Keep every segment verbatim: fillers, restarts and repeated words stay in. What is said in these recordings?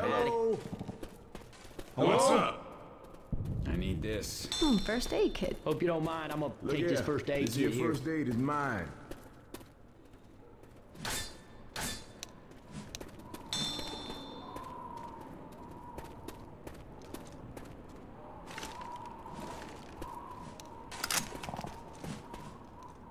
Hello. Hello. What's up? I need this. Hmm, first aid kit. Hope you don't mind. I'm gonna Look take here. this first aid this kit. Your first aid is mine.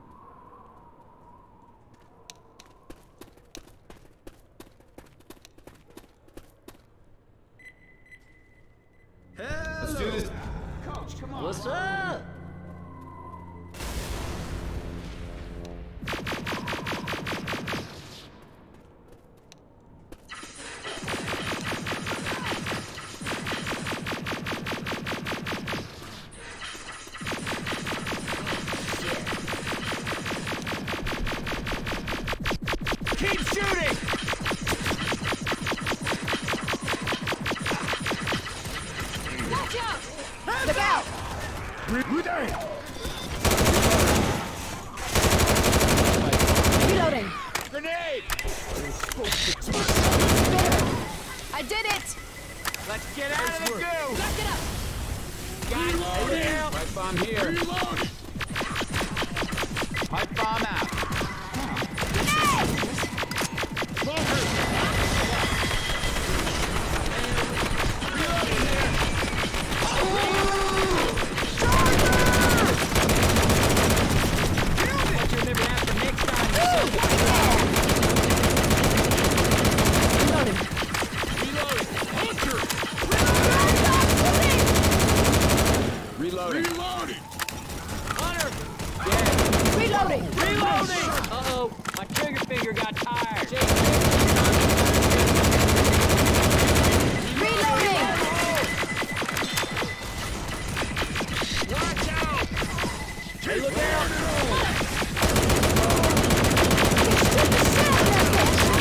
Let's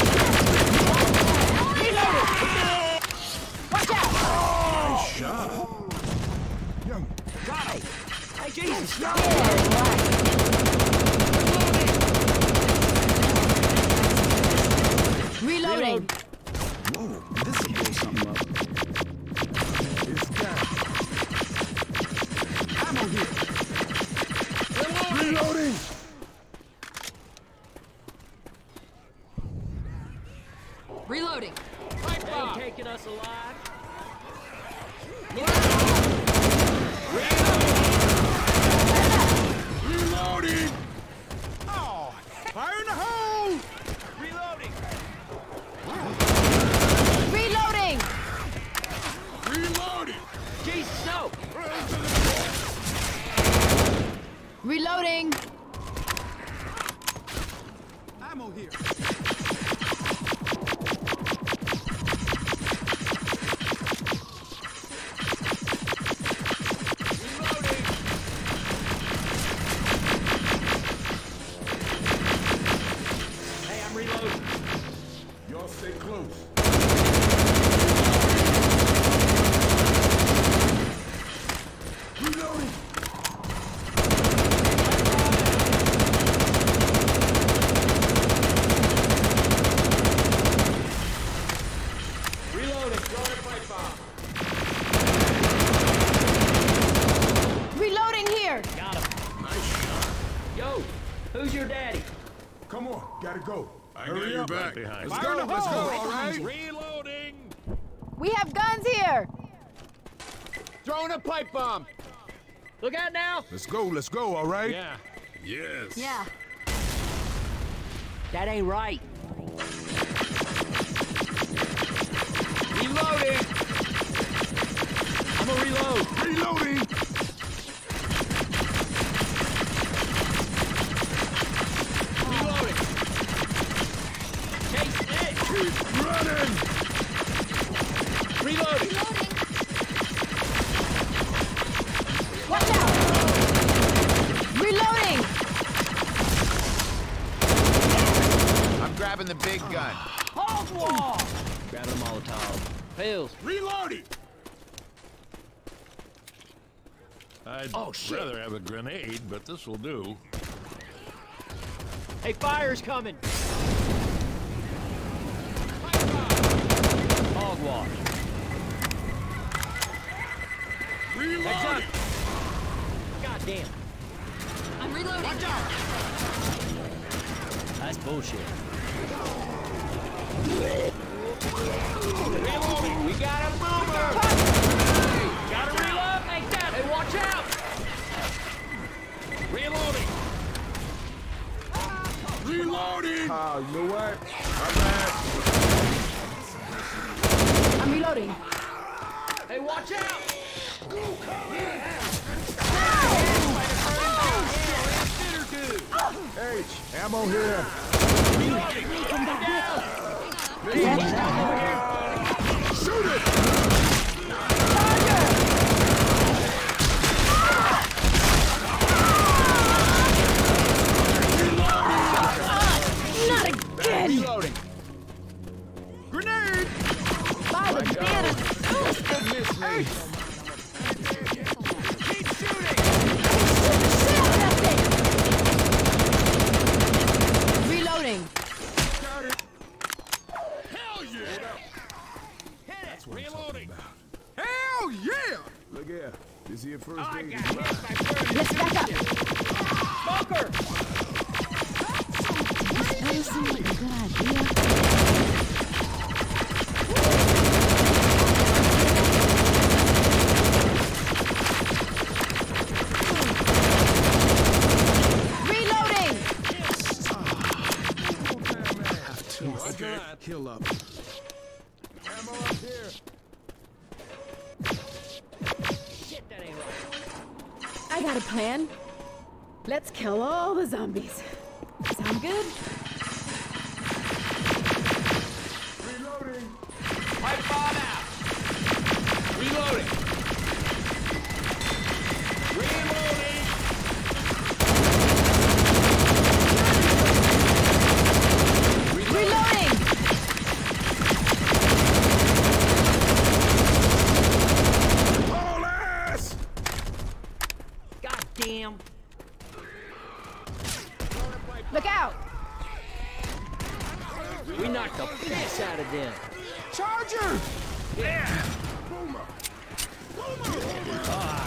go, let's go, all right? Reloading! We have guns here! Throwing a pipe bomb! Look out now! Let's go, let's go, all right? Yeah. Yes. Yeah. That ain't right. Reloading! I'm gonna reload. Reloading! The big gun. Hold wall! Grab a Molotov. Pills. Reloading! I'd oh, shit. rather have a grenade, but this will do. Hey, fire's coming! Hog squad. Reloading! God damn. I'm reloading. Watch out! That's bullshit. Reloading! We got a boomer! Hey, gotta reload like that! Hey, watch out! Reloading! Reloading! Oh, you know what? I'm back. I'm reloading. Hey, watch out! H, ammo here. Reloading! Come down! Hey, shoot it! Fire! Reloading. Grenade! By the banner! Goodness me! Keep shooting! Shoot that thing! Reloading. Got it. Hell yeah! Hit it! That's what reloading! Hell yeah! Look here. This is your first oh, aid. Let's back up! Smoker! This isn't a good idea. Reloading! Yes. Oh. Two more okay. Left. Heal up. Ammo up here. Shit, that ain't right. I got a plan. Let's kill all the zombies. Sound good? Pipe bomb out! Reloading! Reloading! Reloading! Reloading. All ass! Goddamn! Look out! We knocked the piss out of them! Charger! Yeah! Boomer! Boomer! Ah,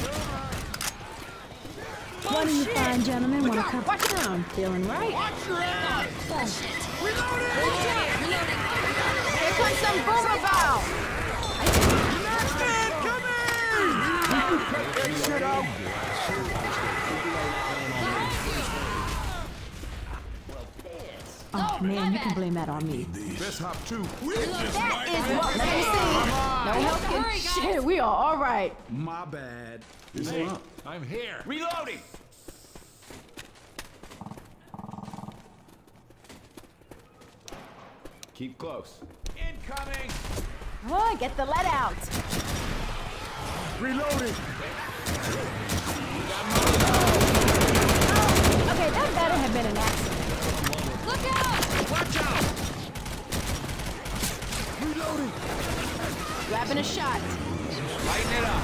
hell. One in the fine gentlemen, one cup down. Feeling right? Watch your ass! Oh, shit. Reloading! Reloading! Here comes some boomer bow! Next man, come in! You cut that shit out! Oh, man, you can blame that on me. Let's hop too. That is what we see. No help. Shit, we are all right. My bad. Hey, up. I'm here. Reloading. Keep close. Incoming. Oh, get the lead out. Reloading. Oh, okay, that better have been an accident. Look out! Watch out! Reloading! Grabbing a shot. Lighten it up.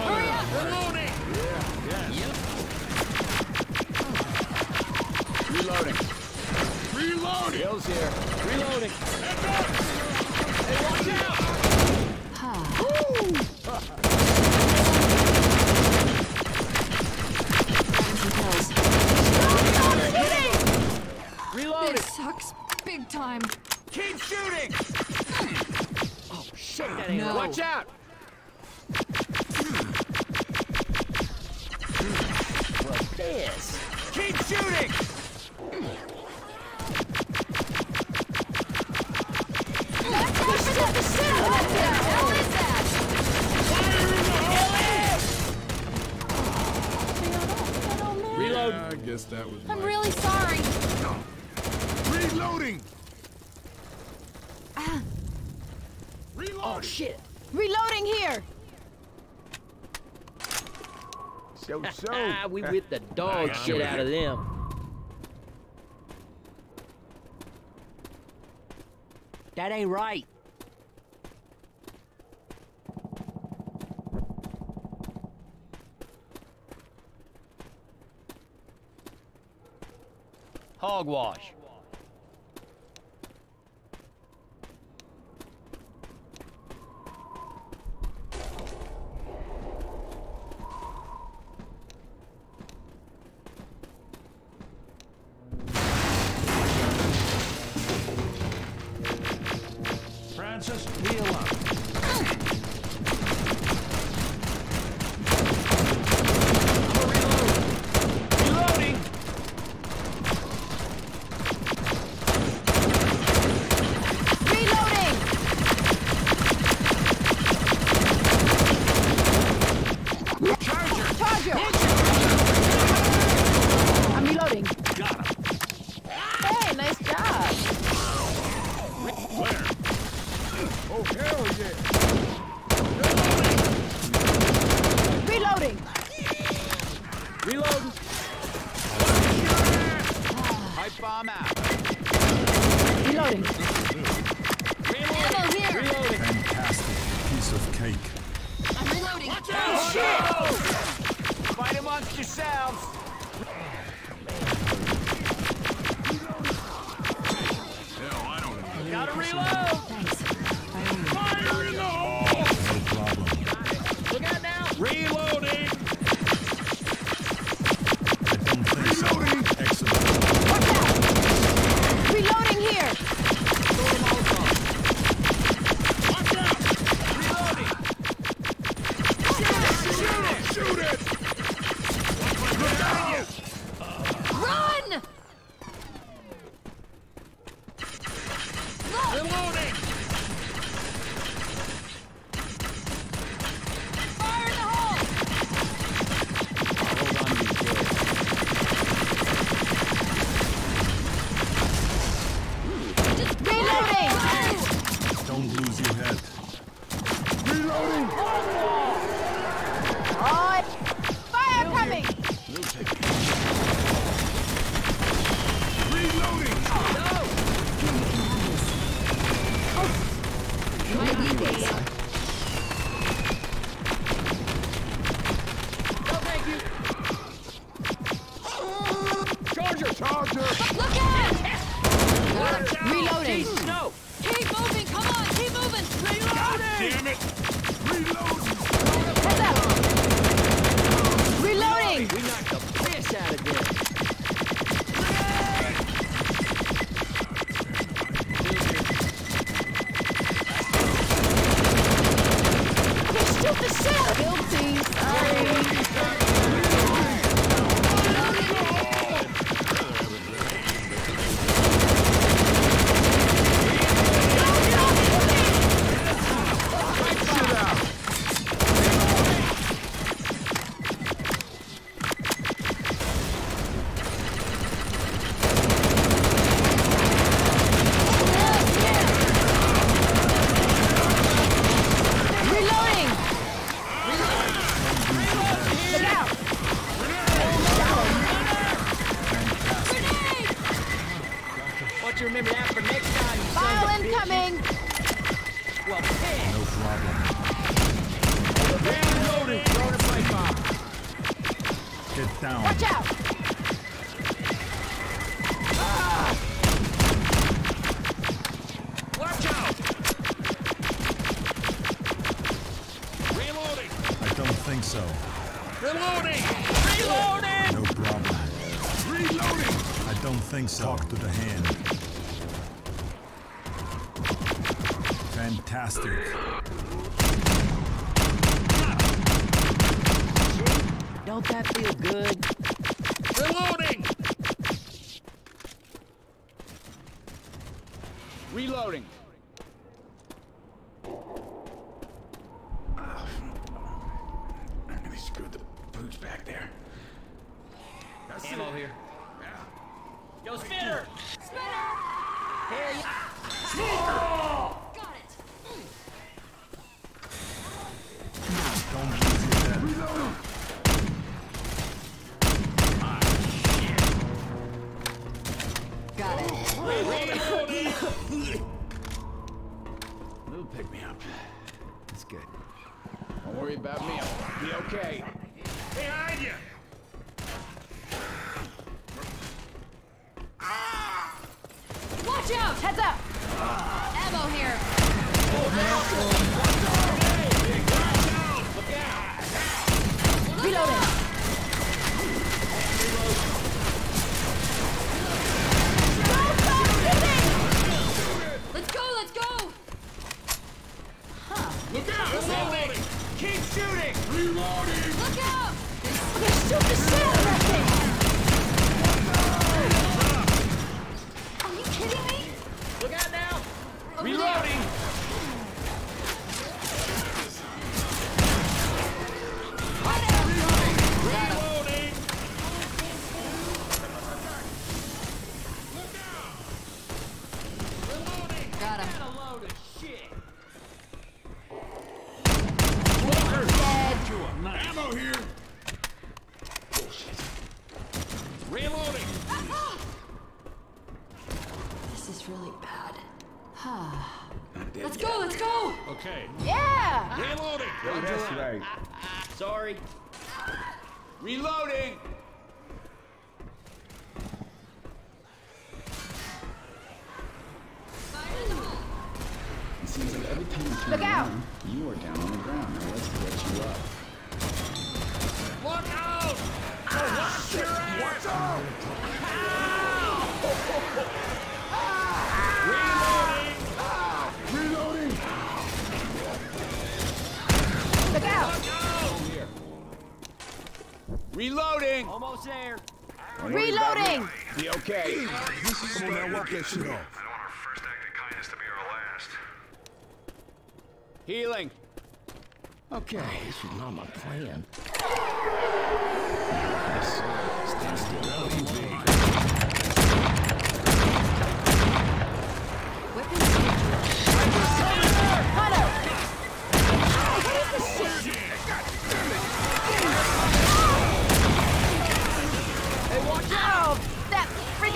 Hurry up! Reloading! Yeah, yes. Yep. Reloading. Reloading! Bill's here. Reloading. Hey, watch out! Huh. Woo! Stop, stop shooting! Reloading! This sucks big time. Keep shooting! Oh, shit, that ain't no. Watch out! What's this? Keep shooting! Let's push it up the shit! What the hell is that? Fire in the hole! Reload. Yeah, I guess that was I'm really sorry. No. Reloading! Ah. Reloading! Oh shit! Reloading here! So, so. We whipped the dog shit out of them. That ain't right. Hogwash. Bomb out. Reloading. Ammo here. Reloading. Fantastic piece of cake. I'm reloading. Watch out! Oh, shit! Fight amongst yourselves. Hell, I don't know. Gotta reload. Thanks. Fire in the hole. No problem. Look out now. Reloading. I don't think so. Excellent. Reloading here! Watch out! Reloading! Shoot it! Shoot it! Run! Reloading! Fire in the hole! Hold on to these guys. Talk to the hand. Fantastic. Don't that feel good? Reloading! Reloading. I really screwed the boots back there. That's ammo here. Yo, Spitter! Spitter! Here you are! Got it! Don't lose your head. Reload! Ah, shit. Got it. Reload! Lou picked me up. That's good. Don't worry about me. I'll be okay. Behind you! Watch out! Heads up! Uh, Ammo here! Oh, reloading! Reloading! Let's go! Let's go! Huh. Look out! Reloading! Keep shooting! Reloading! Look out! Okay, shoot the shit out of that thing! Kidding me? Look out now! Over reloading! There. Right now! Reloading! Let's guy. go, let's go! Okay. Yeah! Reloading! Well, that's right. Sorry. Reloading! It seems like every time you turn Look out. around, you are down on the ground. Now let's get you up. Look out! Ah, oh, shit! What's up? Ow! Oh, oh, oh. Reloading! Ah, reloading! Look out! Oh, reloading! Almost there. Reloading! Be okay. This is Come on now, work that shit off. I don't want our first act of kindness to be our last. Healing. Okay, oh, this is not my plan. Stand still. Takes me back.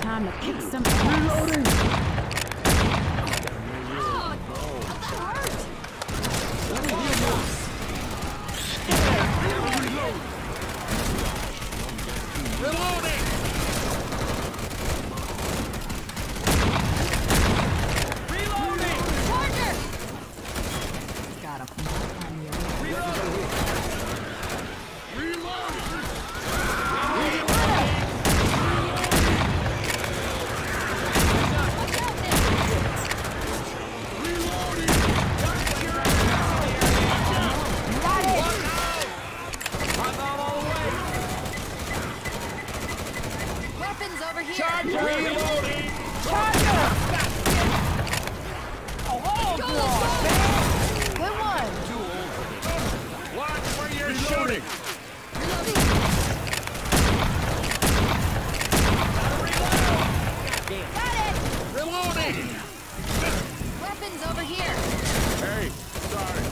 Time to kick some ass. Reloading! Oh, that hurt! Let me heal you. Reloading! Reloading! Charger! Got him. Reloading! Reloading! Charger! Reloading! Charger! Oh, hold on, man! Good one! Watch where you're shooting! Got it! Reloading! Weapons over here! Hey, sorry.